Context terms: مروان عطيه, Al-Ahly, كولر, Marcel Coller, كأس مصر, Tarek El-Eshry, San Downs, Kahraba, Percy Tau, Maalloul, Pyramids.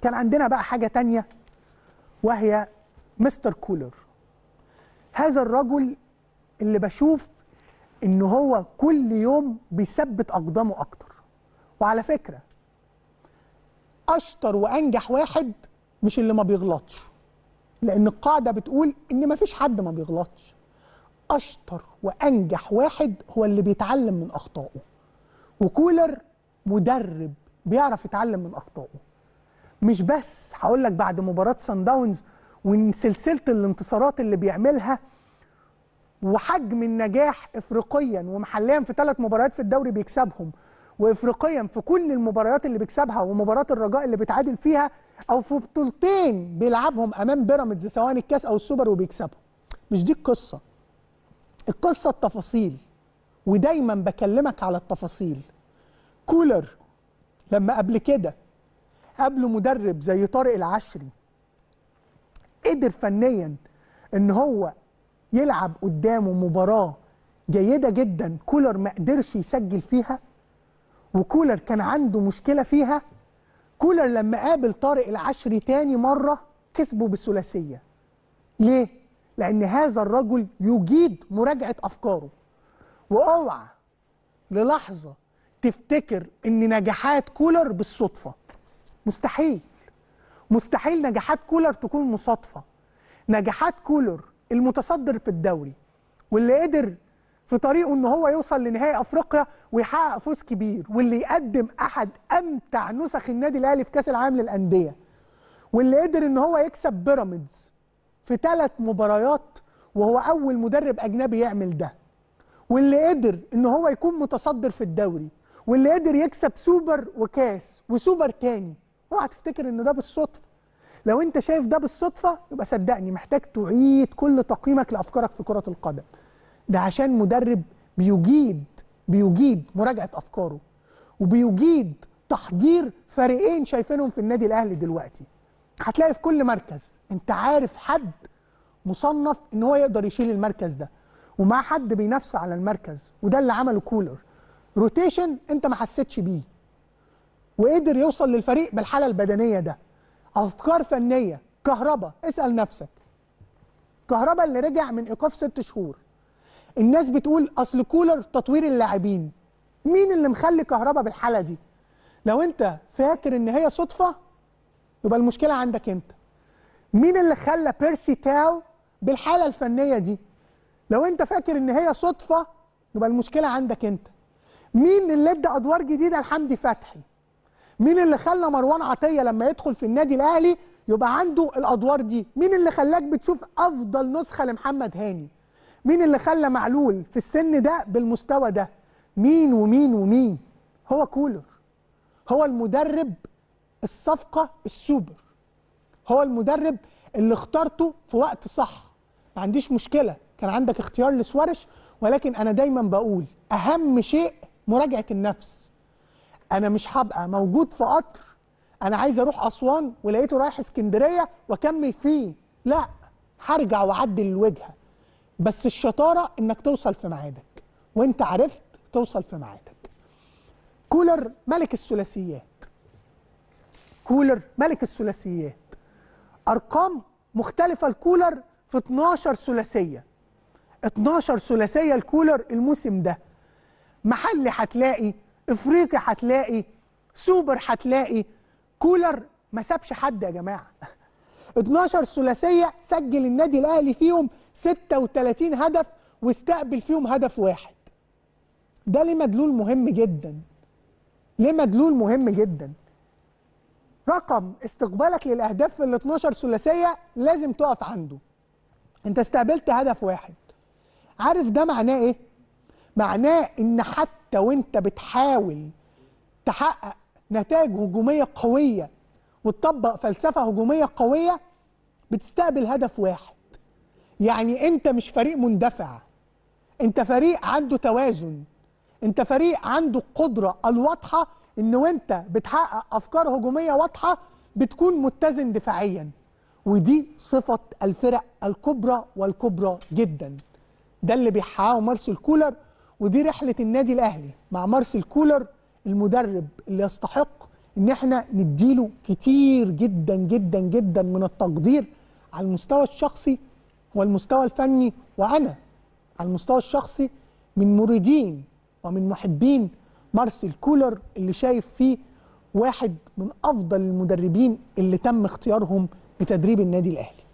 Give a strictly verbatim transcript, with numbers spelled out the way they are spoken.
كان عندنا بقى حاجة تانية وهي مستر كولر. هذا الرجل اللي بشوف إن هو كل يوم بيثبت أقدامه أكتر. وعلى فكرة أشطر وأنجح واحد مش اللي ما بيغلطش، لأن القاعدة بتقول إن مفيش حد ما بيغلطش. أشطر وأنجح واحد هو اللي بيتعلم من أخطائه، وكولر مدرب بيعرف يتعلم من أخطائه. مش بس هقول لك بعد مباراة سان داونز وسلسلة الانتصارات اللي بيعملها وحجم النجاح إفريقيا ومحليا في ثلاث مباريات في الدوري بيكسبهم، وإفريقيا في كل المباريات اللي بيكسبها ومباراة الرجاء اللي بيتعادل فيها، أو في بطولتين بيلعبهم أمام بيراميدز سواء الكاس أو السوبر وبيكسبهم. مش دي القصة، القصة التفاصيل، ودايما بكلمك على التفاصيل. كولر لما قبل كده قبله مدرب زي طارق العشري قدر فنيا ان هو يلعب قدامه مباراه جيده جدا كولر ما قدرش يسجل فيها، وكولر كان عنده مشكله فيها. كولر لما قابل طارق العشري تاني مره كسبه بالثلاثيه. ليه؟ لان هذا الرجل يجيد مراجعه افكاره. واوعى للحظه تفتكر ان نجاحات كولر بالصدفه، مستحيل مستحيل نجاحات كولر تكون مصادفه. نجاحات كولر المتصدر في الدوري واللي قدر في طريقه ان هو يوصل لنهائي افريقيا ويحقق فوز كبير، واللي يقدم احد امتع نسخ النادي الاهلي في كاس العالم للانديه، واللي قدر ان هو يكسب بيراميدز في ثلاث مباريات وهو اول مدرب اجنبي يعمل ده، واللي قدر ان هو يكون متصدر في الدوري، واللي قدر يكسب سوبر وكاس وسوبر تاني. اوعى تفتكر ان ده بالصدفه. لو انت شايف ده بالصدفه يبقى صدقني محتاج تعيد كل تقييمك لافكارك في كره القدم. ده عشان مدرب بيجيد بيجيد مراجعه افكاره، وبيجيد تحضير فريقين شايفينهم في النادي الاهلي دلوقتي. هتلاقي في كل مركز انت عارف حد مصنف ان هو يقدر يشيل المركز ده، ومع حد بينافسه على المركز، وده اللي عمله كولر. روتيشن انت ما حسيتش بيه، وقدر يوصل للفريق بالحاله البدنيه ده. افكار فنيه، كهربا، اسال نفسك. كهربا اللي رجع من ايقاف ست شهور. الناس بتقول اصل كولر تطوير اللاعبين. مين اللي مخلي كهربا بالحاله دي؟ لو انت فاكر ان هي صدفه يبقى المشكله عندك انت. مين اللي خلى بيرسي تاو بالحاله الفنيه دي؟ لو انت فاكر ان هي صدفه يبقى المشكله عندك انت. مين اللي ادى ادوار جديده لحمدي فتحي؟ مين اللي خلى مروان عطيه لما يدخل في النادي الاهلي يبقى عنده الادوار دي؟ مين اللي خلاك بتشوف افضل نسخه لمحمد هاني؟ مين اللي خلى معلول في السن ده بالمستوى ده؟ مين ومين ومين؟ هو كولر. هو المدرب الصفقه السوبر. هو المدرب اللي اخترته في وقت صح. ما عنديش مشكله، كان عندك اختيار لسوارش، ولكن انا دايما بقول اهم شيء مراجعه النفس. انا مش هبقى موجود في قطر انا عايز اروح اسوان ولقيته رايح اسكندريه واكمل فيه، لا، هرجع واعدل الوجهه. بس الشطاره انك توصل في ميعادك، وانت عرفت توصل في ميعادك. كولر ملك الثلاثيات. كولر ملك الثلاثيات. ارقام مختلفه لكولر في اتناشر ثلاثيه. اتناشر ثلاثيه لكولر الموسم ده. محلي هتلاقي، افريقي هتلاقي، سوبر هتلاقي. كولر ما سابش حد يا جماعه. اتناشر ثلاثيه سجل النادي الاهلي فيهم ستة وتلاتين هدف واستقبل فيهم هدف واحد. ده ليه مدلول مهم جدا. ليه مدلول مهم جدا. رقم استقبالك للاهداف في ال اتناشر ثلاثيه لازم تقف عنده. انت استقبلت هدف واحد. عارف ده معناه ايه؟ معناه ان حتى وانت بتحاول تحقق نتائج هجوميه قويه وتطبق فلسفه هجوميه قويه بتستقبل هدف واحد. يعني انت مش فريق مندفع، انت فريق عنده توازن، انت فريق عنده القدره الواضحه ان وانت بتحقق افكار هجوميه واضحه بتكون متزن دفاعيا. ودي صفه الفرق الكبرى والكبرى جدا. ده اللي بيحققه مارسيل كولر، ودي رحله النادي الاهلي مع مارسيل كولر المدرب اللي يستحق ان احنا نديله كتير جدا جدا جدا من التقدير على المستوى الشخصي والمستوى الفني. وانا على المستوى الشخصي من مريدين ومن محبين مارسيل كولر اللي شايف فيه واحد من افضل المدربين اللي تم اختيارهم لتدريب النادي الاهلي.